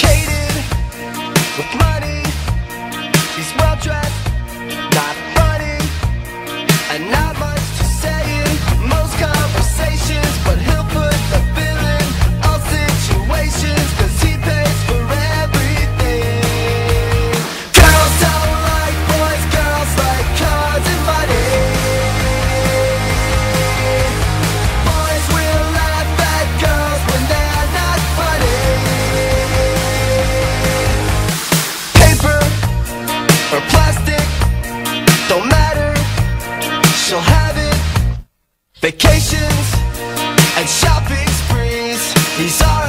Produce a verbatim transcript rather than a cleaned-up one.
complicated with money. He's well dressed, not funny, and not much to say in most conversations. But he'll put the bill in all situations, 'cause he pays for everything. Girls don't like boys, girls like cars and money. Boys will laugh at girls when they're not funny. Paper or plastic, don't matter, she'll have it. Vacations and shopping sprees, he's all